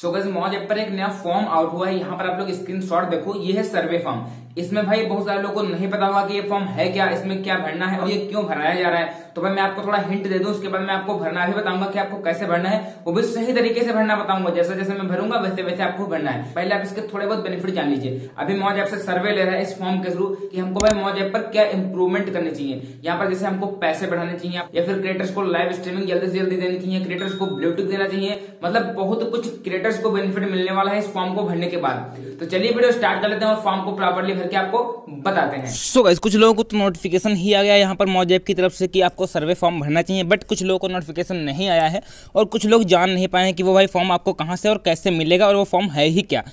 So guys मौज app पर एक नया फॉर्म आउट हुआ है। यहाँ पर आप लोग स्क्रीनशॉट देखो, ये है सर्वे फॉर्म। इसमें भाई बहुत सारे लोगों को नहीं पता होगा कि ये फॉर्म है क्या, इसमें क्या भरना है और ये क्यों भराया जा रहा है। तो भाई मैं आपको थोड़ा हिंट दे दूं, उसके बाद मैं आपको भरना भी बताऊंगा कि आपको कैसे भरना है, वो भी सही तरीके से भरना बताऊंगा। जैसे जैसे मैं भरूंगा वैसे वैसे आपको भरना है। पहले आप इसके थोड़े बहुत बेनिफिट जान लीजिए। अभी मौज ऐप से सर्वे ले रहा है इस फॉर्म के थ्रू कि हमको भाई मौज ऐप पर क्या इंप्रूवमेंट करनी चाहिए। यहाँ पर जैसे हमको पैसे बढ़ाने चाहिए, या फिर क्रिएटर्स को लाइव स्ट्रीमिंग जल्दी से जल्दी देनी चाहिए, क्रिएटर्स को ब्लूटूथ देना चाहिए। मतलब बहुत कुछ क्रिएटर्स को बेनिफिट मिलने वाला है इस फॉर्म को भरने के बाद। तो चलिए वीडियो स्टार्ट कर लेते हैं और फॉर्म को प्रॉपर्ली भर के आपको बताते हैं। सो गाइस कुछ लोगों को तो नोटिफिकेशन ही आ गया यहाँ पर मौज ऐप की तरफ से कि आपको सर्वे फॉर्म भरना चाहिए, बट कुछ लोगों को नोटिफिकेशन नहीं आया है और कुछ लोग जान नहीं पाए हैं कि वो भाई फॉर्म आपको कहाँ से और कैसे मिलेगा और वो फॉर्म है ही क्या।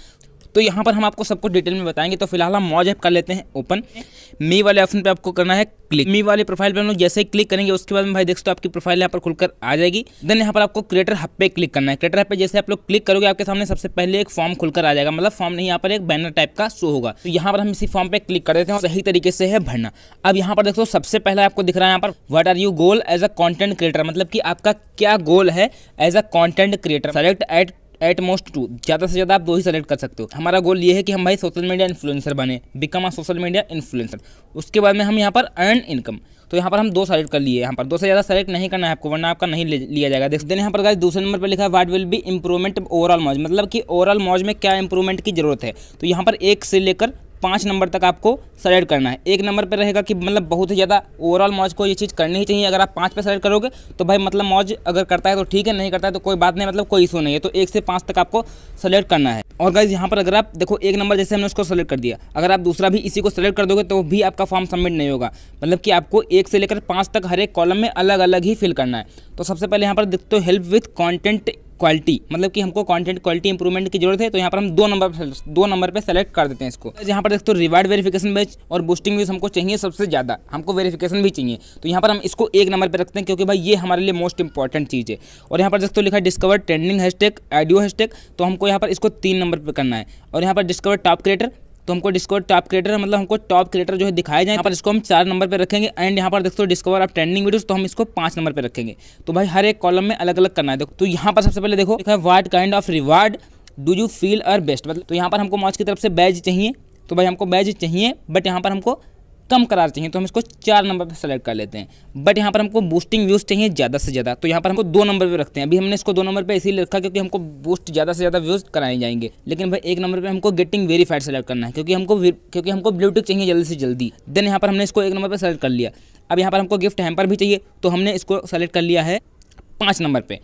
तो यहाँ पर हम आपको सबको डिटेल में बताएंगे। तो फिलहाल हम मौज ऐप कर लेते हैं ओपन। मी वाले ऑप्शन पे आपको करना है क्लिक। मी वाले प्रोफाइल पे हम लोग जैसे ही क्लिक करेंगे उसके बाद में भाई देखो आपकी प्रोफाइल यहाँ पर खुलकर आ जाएगी। देन यहाँ पर आपको क्रिएटर हब पे क्लिक करना है। क्रिएटर हब पे जैसे आप लोग क्लिक करोगे आपके सामने सबसे पहले एक फॉर्म खुलकर आ जाएगा। मतलब फॉर्म नहीं, यहाँ पर एक बैनर टाइप का शो होगा। तो यहाँ पर हम इसी फॉर्म पे क्लिक कर देते हैं और सही तरीके से है भरना। अब यहाँ पर देखो सबसे पहला आपको दिख रहा है यहाँ पर what are you goal as a content creator, मतलब कि आपका क्या गोल है as a content creator. Select at most 2, ज़्यादा से ज़्यादा आप 2 ही सेलेक्ट कर सकते हो। हमारा गोल ये है कि हम भाई सोशल मीडिया इन्फ्लुएंसर बने, become a social media influencer. उसके बाद में हम यहाँ पर अर्न इनकम, तो यहाँ पर हम 2 सेलेक्ट कर लिए। यहाँ पर 2 से ज़्यादा सेलेक्ट नहीं करना है आपको, वरना आपका नहीं लिया जाएगा। देखते हैं यहाँ पर गाइस दूसरे नंबर पर लिखा है what will be improvement overall Moj, मतलब कि ओवरऑल मौज में क्या इंप्रूवमेंट की जरूरत है। तो यहाँ पर 1 से लेकर 5 नंबर तक आपको सेलेक्ट करना है। 1 नंबर पर रहेगा कि मतलब बहुत ही ज़्यादा ओवरऑल मौज को ये चीज़ करनी ही चाहिए। अगर आप 5 पर सेलेक्ट करोगे तो भाई मतलब मौज अगर करता है तो ठीक है, नहीं करता है तो कोई बात नहीं, मतलब कोई इशू नहीं है। तो 1 से 5 तक आपको सेलेक्ट करना है। और गाइस यहाँ पर अगर आप देखो 1 नंबर जैसे हमने उसको सेलेक्ट कर दिया, अगर आप दूसरा भी इसी को सेलेक्ट कर दोगे तो भी आपका फॉर्म सबमिट नहीं होगा। मतलब कि आपको 1 से लेकर 5 तक हर एक कॉलम में अलग अलग ही फिल करना है। तो सबसे पहले यहाँ पर देखते हो हेल्प विथ कॉन्टेंट क्वालिटी, मतलब कि हमको कंटेंट क्वालिटी इंप्रूवमेंट की जरूरत है। तो यहाँ पर हम 2 नंबर पे सेलेक्ट कर देते हैं इसको। यहाँ पर देखते हो रिवार्ड वेरिफिकेशन बैच और बूस्टिंग व्यूज हमको चाहिए, सबसे ज़्यादा हमको वेरिफिकेशन भी चाहिए। तो यहाँ पर हम इसको 1 नंबर पे रखते हैं क्योंकि भाई ये हमारे लिए मोस्ट इंपॉर्टेंट चीज़ है। और यहाँ पर देखते हो लिखा discover trending hashtag audio hashtag, तो हमको यहाँ पर इसको 3 नंबर पर करना है। और यहाँ पर डिस्कवर टॉप क्रिएटर, तो हमको डिस्कवर टॉप क्रिएटर मतलब हमको टॉप क्रिएटर जो है दिखाए जाए, यहाँ पर इसको हम 4 नंबर पे रखेंगे। एंड यहाँ पर देखते हो डिस्कवर आप ट्रेंडिंग वीडियोस, तो हम इसको 5 नंबर पे रखेंगे। तो भाई हर एक कॉलम में अलग अलग करना है। तो यहाँ पर सबसे पहले देखो what kind of reward do you feel are best, मतलब तो यहाँ पर हमको मौज की तरफ से बैज चाहिए। तो भाई हमको बैज चाहिए बट यहाँ पर हमको कम करार चाहिए, तो हम इसको 4 नंबर पे सेलेक्ट कर लेते हैं। बट यहाँ पर हमको बूस्टिंग व्यूज़ चाहिए ज़्यादा से ज़्यादा, तो यहाँ पर हमको 2 नंबर पे रखते हैं। अभी हमने इसको 2 नंबर पे इसीलिए रखा क्योंकि हमको बूस्ट ज़्यादा से ज़्यादा व्यूज़ कराए जाएंगे। लेकिन भाई 1 नंबर पे हमको गेटिंग वेरीफाइड सेलेक्ट करना है क्योंकि हमको ब्लूटूथ चाहिए जल्दी से जल्दी। देन यहाँ पर हमने इसको 1 नंबर पर सेलेक्ट कर लिया। अब यहाँ पर हमको गिफ्ट हैम्पर भी चाहिए, तो हमने इसको सेलेक्ट कर लिया है 5 नंबर पर।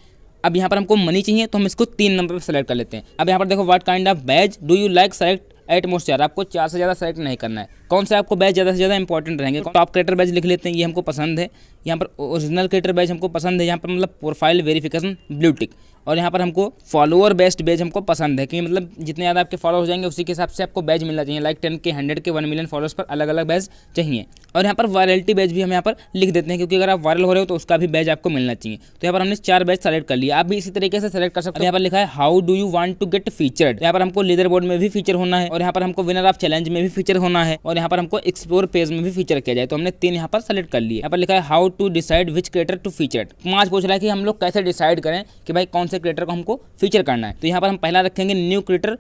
अब यहाँ पर हमको मनी चाहिए, तो हम इसको 3 नंबर पर सेलेक्ट कर लेते हैं। अब यहाँ पर देखो what kind of badge do you like, select at most 4, आपको 4 से ज़्यादा सेलेक्ट नहीं करना है। कौन से आपको बैच ज़्यादा से ज़्यादा इंपॉर्टेंट रहेंगे, टॉप क्रिएटर बैच लिख लेते हैं, ये हमको पसंद है। यहाँ पर ओरिजिनल क्रिएटर बैच हमको पसंद है, यहाँ पर मतलब प्रोफाइल वेरिफिकेशन ब्लू टिक। और यहाँ पर हमको फॉलोअर बेस्ड बैच हमको पसंद है कि मतलब जितने ज़्यादा आपके फॉलोअर्स हो जाएंगे उसी के हिसाब से आपको बैच मिलना चाहिए। Like 10K, 100K, 1 million followers पर अलग अलग बैच चाहिए। और यहाँ पर वायरलिटी बैच भी हम यहाँ पर लिख देते हैं क्योंकि अगर आप वायरल हो रहे हो तो उसका भी बैच आपको मिलना चाहिए। तो यहाँ पर हमने 4 बैच सेलेक्ट कर लिया, आप भी इसी तरीके से सेलेक्ट कर सकते हो। यहाँ पर लिखा है how do you want to get featured, यहाँ पर हमको लीडर बोर्ड में भी फीचर होना है और यहाँ पर हमको विनर ऑफ चैलेंज में भी फीचर होना है और यहाँ पर हमको एक्सप्लोर पेज में भी फीचर किया जाए। तो हमने 3 यहाँ पर सेलेक्ट कर लिए। यहाँ पर लिखा है how to decide which creator to feature, पाँच पूछ रहा है कि हम लोग कैसे डिसाइड करें कि भाई कौन से क्रिएटर को हमको फीचर करना है। तो यहाँ पर हम पहला रखेंगे new creator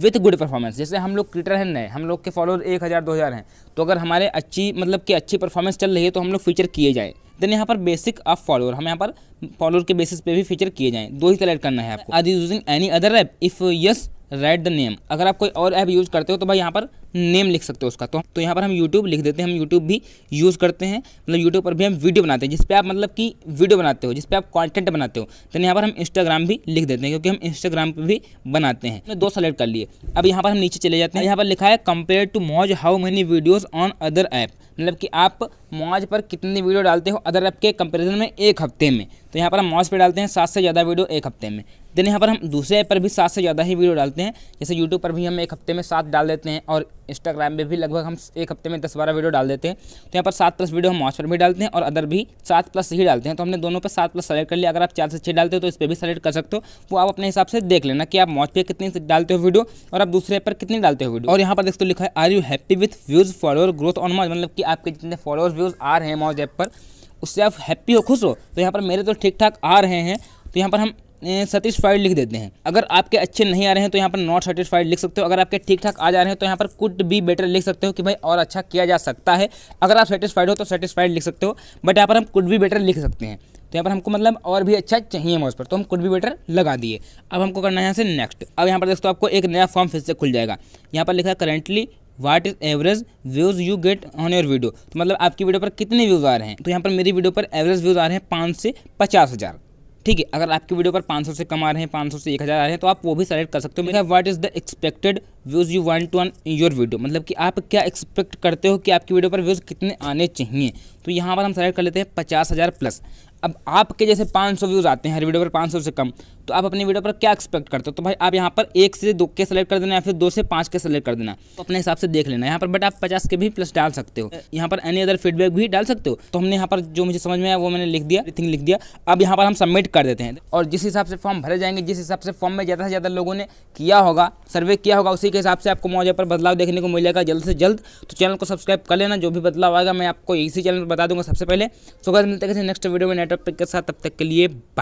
with good performance. जैसे हम लोग क्रिएटर हैं नए, हम लोग के फॉलोअर 1000-2000 हैं, तो अगर हमारे अच्छी मतलब कि अच्छी परफॉर्मेंस चल रही है तो हम लोग फीचर किए जाए। देन यहाँ पर बेसिक ऑफ फॉलोअर, हम यहाँ पर फॉलोअर के बेसिस पे भी फीचर किए जाएँ, 2 ही सेलेक्ट करना है आपको। Are you using any other app, if yes write the name, अगर आप कोई और ऐप यूज़ करते हो तो भाई यहाँ पर नेम लिख सकते हो उसका। तो यहाँ पर हम यूट्यूब लिख देते हैं, हम यूट्यूब भी यूज़ करते हैं, मतलब यूट्यूब पर भी हम वीडियो बनाते हैं जिस पे आप मतलब कि वीडियो बनाते हो, जिस पे आप कंटेंट बनाते हो। तो यहाँ पर हम इंस्टाग्राम भी लिख देते हैं क्योंकि हम इंस्टाग्राम पर भी बनाते हैं। तो 2 सेलेक्ट कर लिए। अब यहाँ पर हम नीचे चले जाते हैं, यहाँ पर लिखा है compare to Moj how many videos on other app, मतलब कि आप मौज पर कितनी वीडियो डालते हो अदर ऐप के कंपेरिजन में 1 हफ्ते में। तो यहाँ पर हम मौज पर डालते हैं 7 से ज़्यादा वीडियो 1 हफ्ते में। देन यहाँ पर हम दूसरे ऐप पर भी 7 से ज़्यादा ही वीडियो डालते हैं, जैसे यूट्यूब पर भी हम 1 हफ्ते में 7 डाल देते हैं और इंस्टाग्राम पे भी लगभग हम 1 हफ्ते में 10-12 वीडियो डाल देते हैं। तो यहाँ पर 7+ वीडियो हम मौज पर भी डालते हैं और अदर भी 7+ ही डालते हैं। तो हमने दोनों पे 7+ सेलेक्ट कर लिया। अगर आप 4 से 6 डालते हो तो इस पर भी सेलेक्ट कर सकते हो, वो आप अपने हिसाब से देख लेना कि आप मौज पे कितनी डालते हो वीडियो और आप दूसरे ऐप पर कितनी डालते हो वीडियो। और यहाँ पर देखते हो लिखा है are you happy with views follower growth on Moj, मतलब कि आपके जितने फॉलोअर्स व्यूज़ आ रहे हैं मौज ऐप पर उससे आप हैप्पी हो, खुश हो। तो यहाँ पर मेरे तो ठीक ठाक आ रहे हैं, तो यहाँ पर हम सेटिस्फाइड लिख देते हैं। अगर आपके अच्छे नहीं आ रहे हैं तो यहाँ पर नॉट सेटिस्फाइड लिख सकते हो। अगर आपके ठीक ठाक आ जा रहे हैं तो यहाँ पर कुड बी बेटर लिख सकते हो कि भाई और अच्छा किया जा सकता है। अगर आप सेटिस्फाइड हो तो सेटिस्फाइड लिख सकते हो, बट यहाँ पर हम कुड बी बेटर लिख सकते हैं। तो यहाँ पर हमको मतलब और भी अच्छा चाहिए मौज पर, तो हम कुड बी बेटर लगा दिए। अब हमको करना है यहाँ से नेक्स्ट। अब यहाँ पर दोस्तों आपको एक नया फॉर्म फिर से खुल जाएगा। यहाँ पर लिखा है currently what is average views you get on your video, तो मतलब आपकी वीडियो पर कितने व्यूज़ आ रहे हैं। तो यहाँ पर मेरी वीडियो पर एवरेज व्यूज़ आ रहे हैं 5 से 50,000, ठीक है। अगर आपकी वीडियो पर 500 से कम आ रहे हैं, 500 से 1000 आ रहे हैं, तो आप वो भी सेलेक्ट कर सकते हो। मेरा what is the expected views you want to on your video, मतलब कि आप क्या एक्सपेक्ट करते हो कि आपकी वीडियो पर व्यूज़ कितने आने चाहिए। तो यहाँ पर हम सेलेक्ट कर लेते हैं 50,000 प्लस। अब आपके जैसे 500 व्यूज़ आते हैं हर वीडियो पर, 500 से कम, तो आप अपनी वीडियो पर क्या एक्सपेक्ट करते हो। तो भाई आप यहाँ पर 1 से 2 के सेलेक्ट कर देना या फिर 2 से 5 के सेलेक्ट कर देना, तो अपने हिसाब से देख लेना यहाँ पर। बट आप 50 के भी प्लस डाल सकते हो, यहाँ पर एनी अदर फीडबैक भी डाल सकते हो। तो हमने यहाँ पर जो मुझे समझ में आया वो मैंने लिख दिया, एवरीथिंग लिख दिया। अब यहाँ पर हम सबमिट कर देते हैं, और जिस हिसाब से फॉर्म भरे जाएंगे, जिस हिसाब से फॉर्म में ज़्यादा से ज़्यादा लोगों ने किया होगा, सर्वे किया होगा, उसी के हिसाब से आपको मौज पर बदलाव देखने को मिलेगा जल्द से जल्द। तो चैनल को सब्सक्राइब कर लेना, जो भी बदलाव आएगा मैं आपको इसी चैनल पर बता दूंगा सबसे पहले। सो गाइस मिलते हैं किसी नेक्स्ट वीडियो में नेटवर्क के साथ, तब तक के लिए बाय।